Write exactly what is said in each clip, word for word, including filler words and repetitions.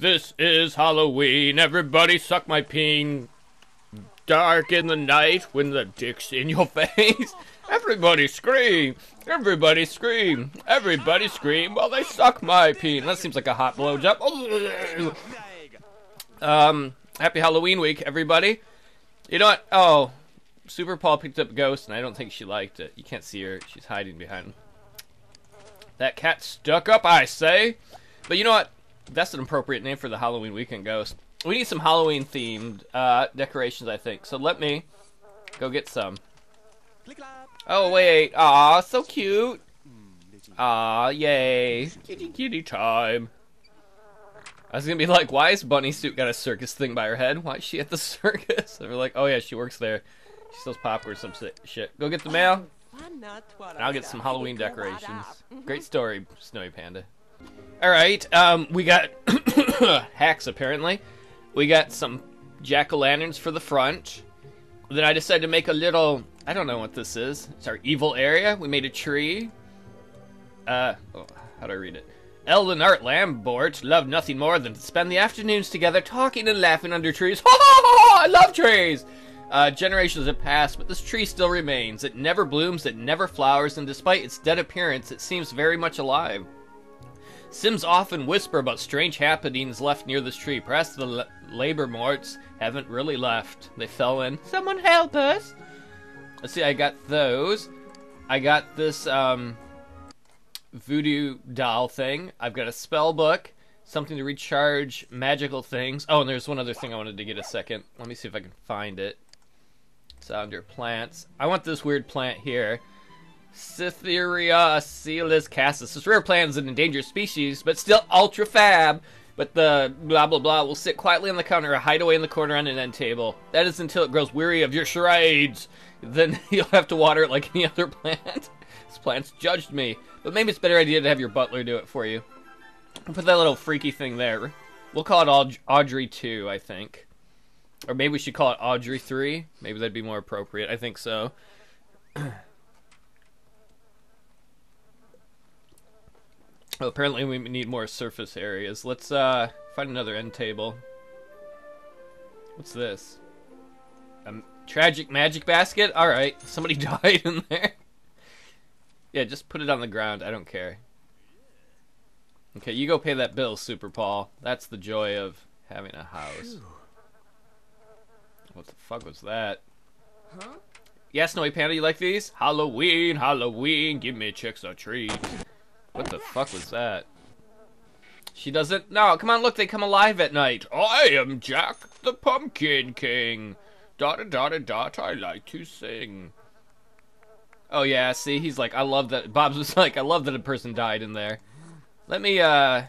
This is Halloween, everybody suck my peen. Dark in the night when the dick's in your face. Everybody scream, everybody scream, everybody scream while they suck my peen. That seems like a hot blowjob. Um, happy Halloween week, everybody. You know what? Oh, Super Paul picked up Ghost, and I don't think she liked it. You can't see her. She's hiding behind him. That cat stuck up, I say. But you know what? That's an appropriate name for the Halloween weekend, Ghost. We need some Halloween-themed uh, decorations, I think. So let me go get some. Oh, wait. Aw, so cute. Aw, yay. Kitty, kitty time. I was going to be like, why is Bunny Suit got a circus thing by her head? Why is she at the circus? They were like, oh, yeah, she works there. She sells popcorn, some shit. Go get the mail, and I'll get some Halloween decorations. Great story, Snowy Panda. All right, um, we got hacks, apparently. We got some jack-o'-lanterns for the front. Then I decided to make a little, I don't know what this is. It's our evil area. We made a tree. Uh, oh, how do I read it? Eldon Art Lambort loved nothing more than to spend the afternoons together talking and laughing under trees. Ho, ho, ho, ho, I love trees! Uh, generations have passed, but this tree still remains. It never blooms, it never flowers, and despite its dead appearance, it seems very much alive. Sims often whisper about strange happenings left near this tree. Perhaps the la labor morts haven't really left. They fell in. Someone help us! Let's see, I got those. I got this, um... voodoo doll thing. I've got a spell book, something to recharge magical things. Oh, and there's one other thing I wanted to get a second. Let me see if I can find it. It's under plants. I want this weird plant here. Cytheria coelis cassis. This rare plant is an endangered species, but still ultra fab. But the blah blah blah will sit quietly on the counter or hide away in the corner on an end table. That is until it grows weary of your charades. Then you'll have to water it like any other plant. This plant's judged me. But maybe it's a better idea to have your butler do it for you. I'll put that little freaky thing there. We'll call it Aud Audrey two, I think. Or maybe we should call it Audrey three. Maybe that'd be more appropriate. I think so. Well, apparently we need more surface areas. Let's uh, find another end table. What's this? A tragic magic basket? Alright, somebody died in there. Yeah, just put it on the ground. I don't care. Okay, you go pay that bill, Super Paul. That's the joy of having a house. What the fuck was that? Huh? Yeah, Snowy Panda, you like these? Halloween, Halloween, give me chicks a treat. What the fuck was that? She doesn't... No, come on, look, they come alive at night. I am Jack the Pumpkin King. Dot-a-dot-a-dot, I like to sing. Oh yeah, see, he's like, I love that. Bob's was like, I love that a person died in there. Let me, uh,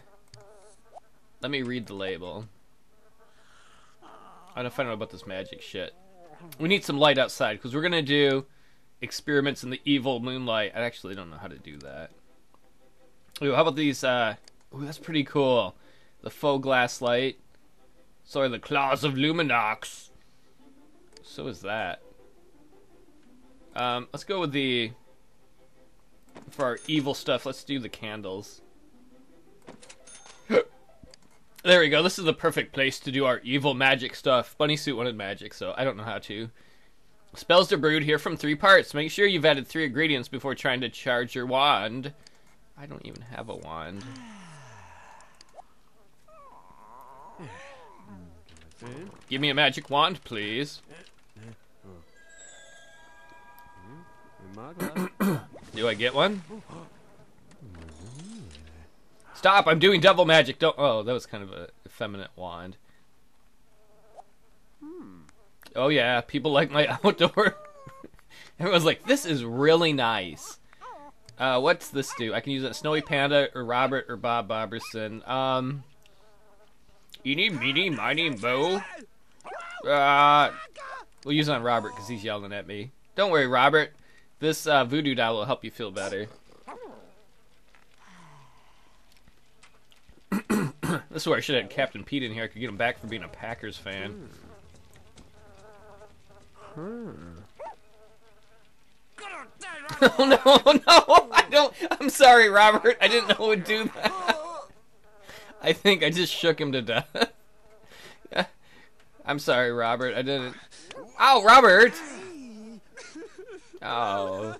let me read the label. I don't find out about this magic shit. We need some light outside because we're gonna do experiments in the evil moonlight. I actually don't know how to do that. Ooh, how about these? Uh, ooh, that's pretty cool. The faux glass light. Sorry, the claws of Luminox. So is that. Um, let's go with the, for our evil stuff, let's do the candles. There we go, this is the perfect place to do our evil magic stuff. Bunny Suit wanted magic, so I don't know how to. Spells are brewed here from three parts. Make sure you've added three ingredients before trying to charge your wand. I don't even have a wand. Give me a magic wand, please. Do I get one? Stop! I'm doing devil magic! Don't- Oh, that was kind of an effeminate wand. Oh yeah, people like my outdoor. Everyone's like, this is really nice. Uh, what's this do? I can use it Snowy Panda, or Robert, or Bob Bobberson. Um... Eeny, meeny, miny, mo. Uh, we'll use it on Robert, because he's yelling at me. Don't worry, Robert. This uh, voodoo doll will help you feel better. This is where I should have had Captain Pete in here. I could get him back for being a Packers fan. Hmm. Oh no, no! I don't. I'm sorry, Robert. I didn't know it would do that. I think I just shook him to death. Yeah. I'm sorry, Robert. I didn't. Ow, Robert! Oh.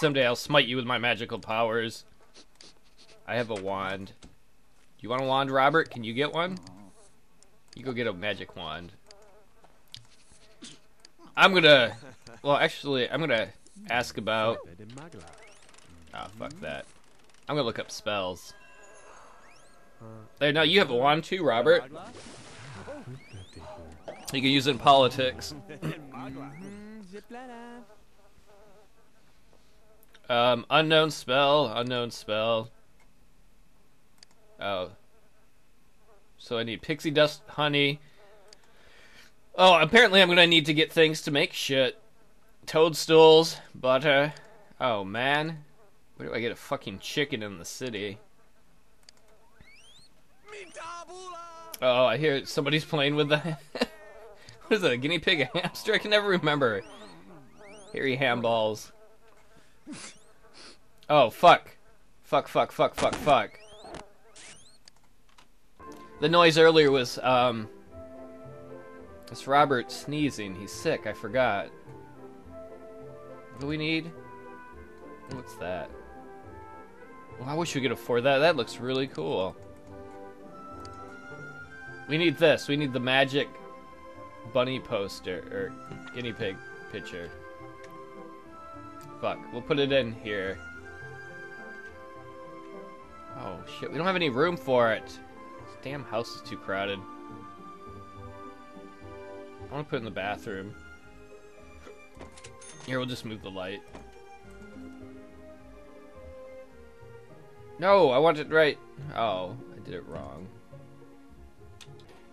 Someday I'll smite you with my magical powers. I have a wand. You want a wand, Robert? Can you get one? You go get a magic wand. I'm gonna... Well, actually, I'm gonna ask about... Ah, oh, fuck that. I'm gonna look up spells. There, now you have a wand too, Robert. You can use it in politics. Um, unknown spell, unknown spell. Oh. So I need pixie dust, honey. Oh, apparently I'm gonna need to get things to make shit. Toadstools, butter. Oh, man. Where do I get a fucking chicken in the city? Oh, I hear somebody's playing with the... What is that, a guinea pig, a hamster? I can never remember. Hairy handballs. Oh, fuck. Fuck, fuck, fuck, fuck, fuck. The noise earlier was, um... it's Robert sneezing. He's sick, I forgot. What do we need? What's that? Well, I wish we could afford that. That looks really cool. We need this. We need the magic bunny poster, or guinea pig picture. Fuck, we'll put it in here. Oh shit, we don't have any room for it. This damn house is too crowded. I want to put it in the bathroom. Here, we'll just move the light. No, I want it right. Oh, I did it wrong.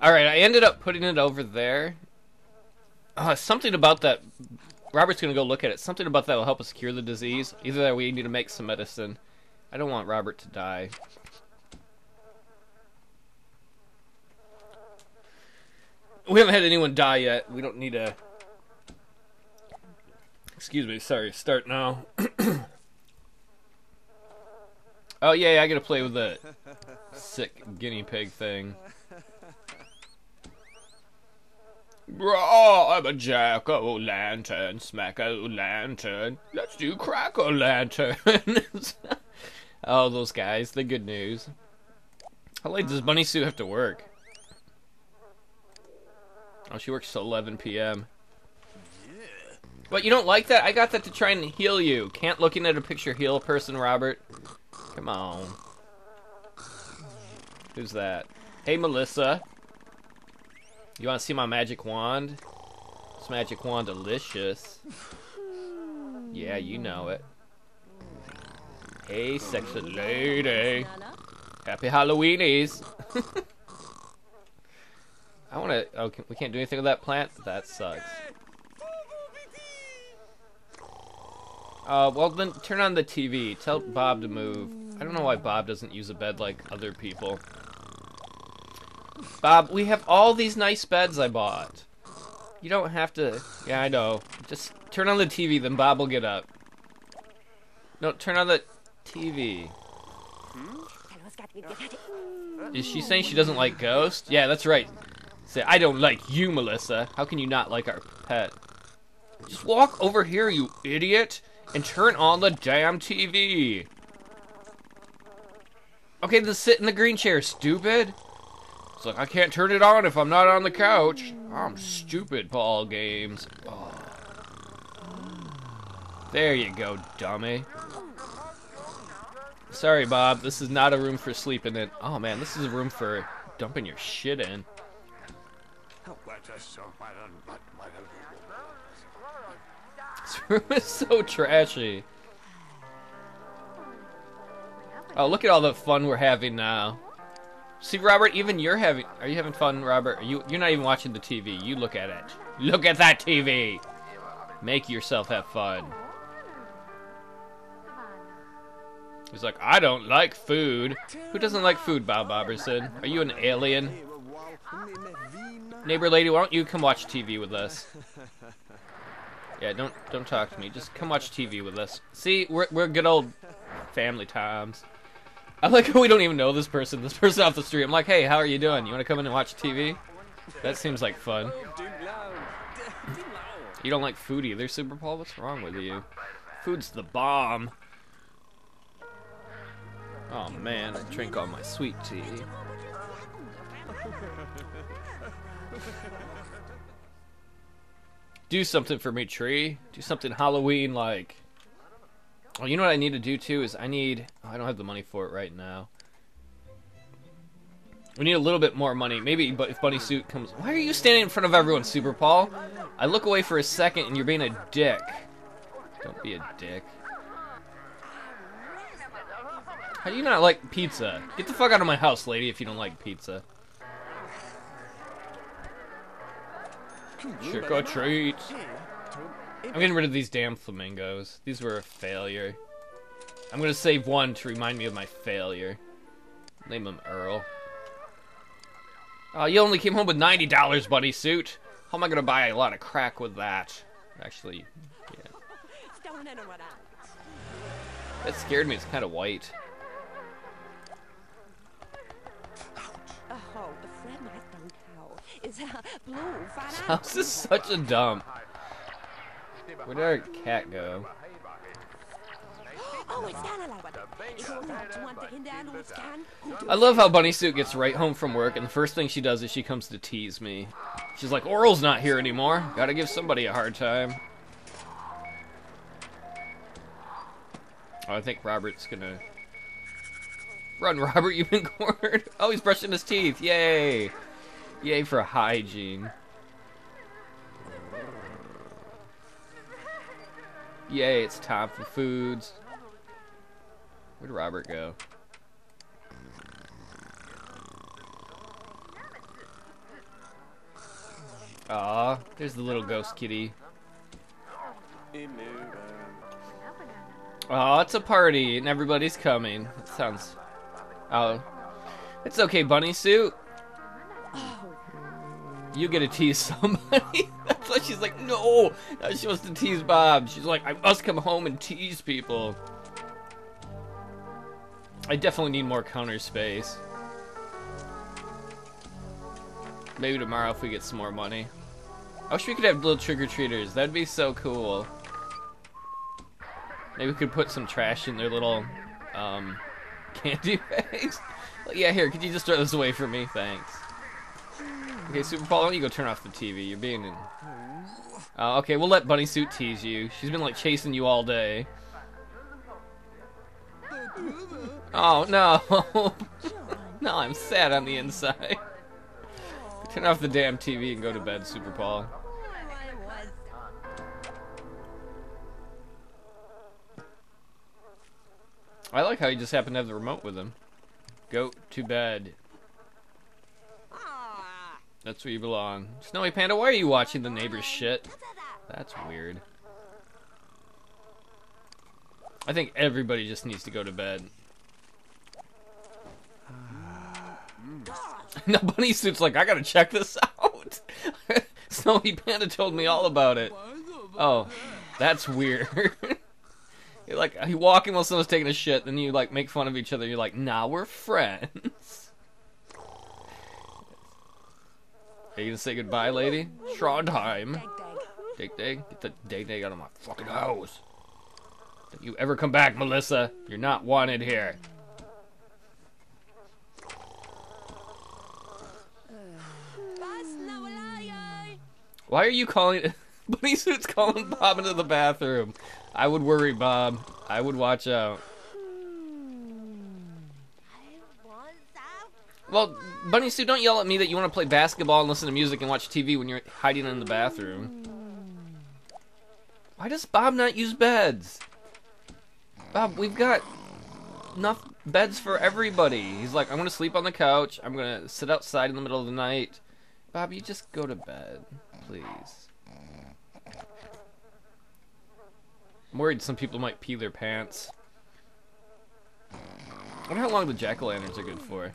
Alright, I ended up putting it over there. Uh, something about that... Robert's gonna go look at it. Something about that will help us cure the disease. Either that, we need to make some medicine. I don't want Robert to die. We haven't had anyone die yet. We don't need to... Excuse me, sorry. Start now. Oh, yeah, I gotta play with the sick guinea pig thing. Oh, I'm a jack-o'-lantern, smack-o'-lantern. Let's do crack-o'-lanterns. Oh, those guys, the good news. How late does Bunny Sue have to work? Oh, she works till eleven P M But you don't like that? I got that to try and heal you. Can't looking at a picture heal a person, Robert. Come on. Who's that? Hey, Melissa. You want to see my magic wand? This magic wand delicious. Yeah, you know it. Hey, sexy lady. Happy Halloweenies. I want to... Oh, we can't do anything with that plant? That sucks. Uh, well, then turn on the T V. Tell Bob to move. I don't know why Bob doesn't use a bed like other people. Bob, we have all these nice beds I bought. You don't have to... Yeah, I know. Just turn on the T V, then Bob will get up. No, turn on the T V. Is she saying she doesn't like ghosts? Yeah, that's right. Say, I don't like you, Melissa. How can you not like our pet? Just walk over here, you idiot, and turn on the damn T V. Okay, then sit in the green chair, stupid. It's like, I can't turn it on if I'm not on the couch. I'm stupid, Paul Games. Oh. There you go, dummy. Sorry, Bob. This is not a room for sleeping in. Oh, man, this is a room for dumping your shit in. This room is so trashy. Oh, look at all the fun we're having now. See, Robert, even you're having... Are you having fun, Robert? Are you, you're not even watching the T V. You look at it. Look at that T V! Make yourself have fun. He's like, I don't like food. Who doesn't like food, Bob Bobberson? Are you an alien? Neighbor lady, why don't you come watch T V with us? Yeah, don't don't talk to me. Just come watch T V with us. See, we're we're good old family times. I like how we don't even know this person. This person off the street. I'm like, hey, how are you doing? You want to come in and watch T V? That seems like fun. You don't like food either, Super Paul? What's wrong with you? Food's the bomb. Oh man, I drink all my sweet tea. Do something for me, tree. Do something Halloween-like. Oh, you know what I need to do too is I need... Oh, I don't have the money for it right now. We need a little bit more money. Maybe but if Bunny Suit comes... Why are you standing in front of everyone, Super Paul? I look away for a second and you're being a dick. Don't be a dick. How do you not like pizza? Get the fuck out of my house, lady, if you don't like pizza. Trick or treat. I'm getting rid of these damn flamingos. These were a failure. I'm gonna save one to remind me of my failure. Name him Earl. Uh, you only came home with ninety dollars, Bunny Suit. How am I gonna buy a lot of crack with that? Actually, yeah. That scared me. It's kind of white. This house is such a dump. Where did our cat go? I love how Bunny Suit gets right home from work and the first thing she does is she comes to tease me. She's like, Oral's not here anymore. Gotta give somebody a hard time. Oh, I think Robert's gonna... Run, Robert, you've been cornered. Oh, he's brushing his teeth. Yay. Yay for hygiene. Yay, it's time for foods. Where'd Robert go? Aw, there's the little ghost kitty. Aw, it's a party and everybody's coming. That sounds... Oh. It's okay, Bunny Suit. You get to tease somebody. That's why she's like, no. Now she wants to tease Bob. She's like, I must come home and tease people. I definitely need more counter space. Maybe tomorrow if we get some more money. I wish we could have little trick-or-treaters. That'd be so cool. Maybe we could put some trash in their little um, candy bags. Like, yeah, here, could you just throw this away for me? Thanks. Okay, Super Paul, why don't you go turn off the T V? You're being in... Uh, okay, we'll let Bunny Suit tease you. She's been, like, chasing you all day. Oh, no. No, I'm sad on the inside. Turn off the damn T V and go to bed, Super Paul. I like how he just happened to have the remote with him. Go to bed. That's where you belong. Snowy Panda, why are you watching the neighbor's shit? That's weird. I think everybody just needs to go to bed. Now Bunny Suit's like, I gotta check this out. Snowy Panda told me all about it. Oh, that's weird. You're like, you walking while someone's taking a shit, then you like make fun of each other. You're like, nah, we're friends. Are you gonna say goodbye, lady? Trondheim. Dig dig. Get the dig dig out of my fucking house. Don't you ever come back, Melissa. You're not wanted here. Why are you calling... Bunny Suit's calling Bob into the bathroom. I would worry, Bob. I would watch out. Well, Bunny Suit, don't yell at me that you want to play basketball and listen to music and watch T V when you're hiding in the bathroom. Why does Bob not use beds? Bob, we've got enough beds for everybody. He's like, I'm going to sleep on the couch. I'm going to sit outside in the middle of the night. Bob, you just go to bed, please. I'm worried some people might pee their pants. I wonder how long the jack-o'-lanterns are good for.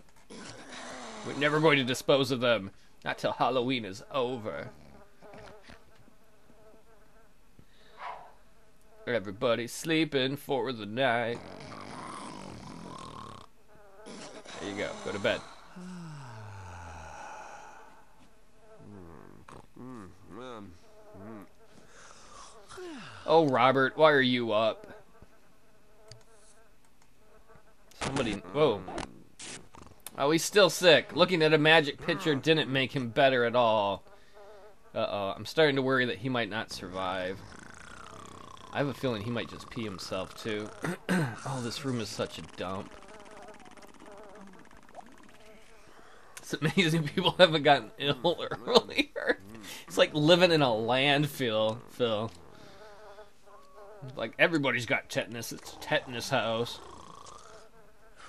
We're never going to dispose of them. Not till Halloween is over. Everybody's sleeping for the night. There you go. Go to bed. Oh, Robert, why are you up? Somebody... Whoa. Oh, he's still sick. Looking at a magic picture didn't make him better at all. Uh-oh. I'm starting to worry that he might not survive. I have a feeling he might just pee himself, too. Oh, this room is such a dump. It's amazing people haven't gotten ill earlier. It's like living in a landfill, Phil. Like, everybody's got tetanus. It's tetanus house.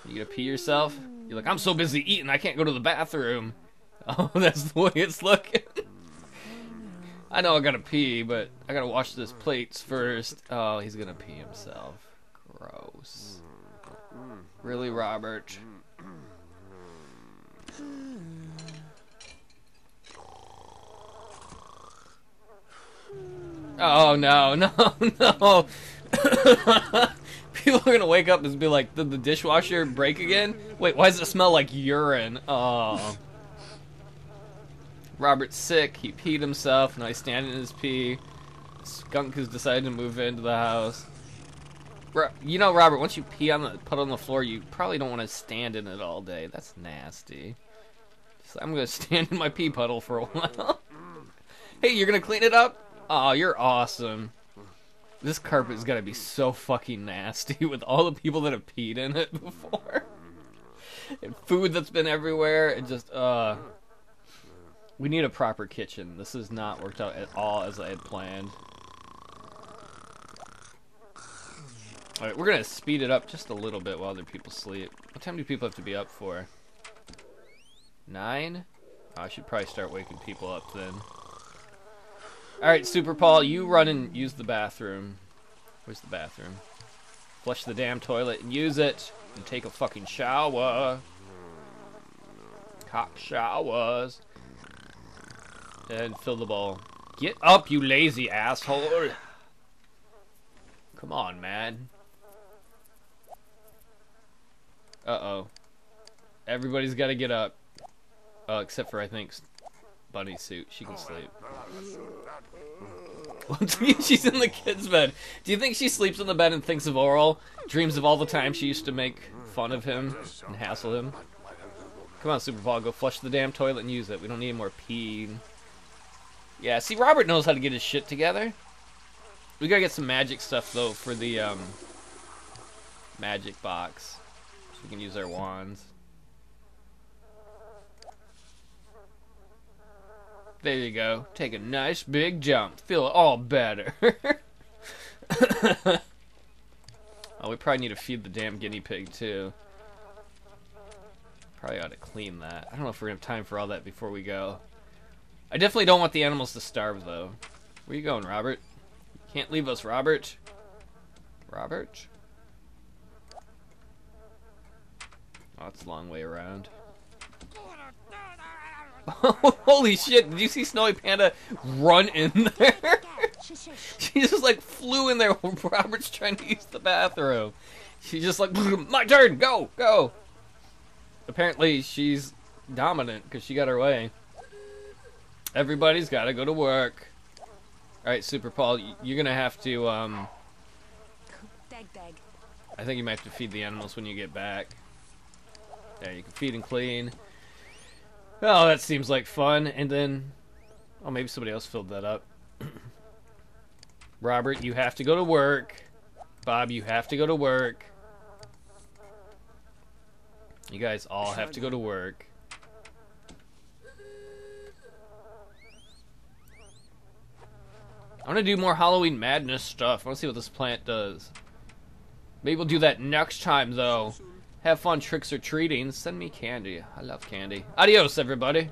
You gonna pee yourself? You're like, I'm so busy eating, I can't go to the bathroom. Oh, that's the way it's looking. I know I gotta pee, but I gotta wash this plates first. Oh, he's gonna pee himself. Gross. Really, Robert? Oh, no, no, no. People are going to wake up and be like, did the dishwasher break again? Wait, why does it smell like urine? Oh. Robert's sick. He peed himself. Now he's standing in his pee. Skunk has decided to move into the house. You know, Robert, once you pee on the put on the floor, you probably don't want to stand in it all day. That's nasty. So I'm going to stand in my pee puddle for a while. Hey, you're going to clean it up? Oh, you're awesome. This carpet's gotta be so fucking nasty with all the people that have peed in it before. And food that's been everywhere. It just, uh... we need a proper kitchen. This has not worked out at all as I had planned. Alright, we're gonna speed it up just a little bit while other people sleep. What time do people have to be up for? Nine? Oh, I should probably start waking people up then. Alright, Super Paul, you run and use the bathroom. Where's the bathroom? Flush the damn toilet and use it. And take a fucking shower. Cock showers. And fill the bowl. Get up, you lazy asshole. Come on, man. Uh-oh. Everybody's gotta get up. Uh, except for, I think... bunny suit. She can sleep. She's in the kid's bed. Do you think she sleeps in the bed and thinks of Oral? Dreams of all the time she used to make fun of him and hassle him? Come on, Super Paul, go flush the damn toilet and use it. We don't need more pee. Yeah, see, Robert knows how to get his shit together. We gotta get some magic stuff, though, for the um, magic box. So we can use our wands. There you go. Take a nice big jump. Feel it all better. Oh, we probably need to feed the damn guinea pig, too. Probably ought to clean that. I don't know if we're going to have time for all that before we go. I definitely don't want the animals to starve, though. Where you going, Robert? You can't leave us, Robert. Robert? Oh, it's a long way around. Holy shit, did you see Snowy Panda run in there? She just like flew in there while Robert's trying to use the bathroom. She just like, my turn, go, go. Apparently she's dominant because she got her way. Everybody's got to go to work. Alright, Super Paul, you're going to have to, um... I think you might have to feed the animals when you get back. There, you can feed and clean. Oh, that seems like fun. And then, oh, maybe somebody else filled that up. Robert, you have to go to work. Bob, you have to go to work. You guys all have to go to work. I want to do more Halloween Madness stuff. I want to see what this plant does. Maybe we'll do that next time, though. Have fun tricks or treating. Send me candy. I love candy. Adios, everybody.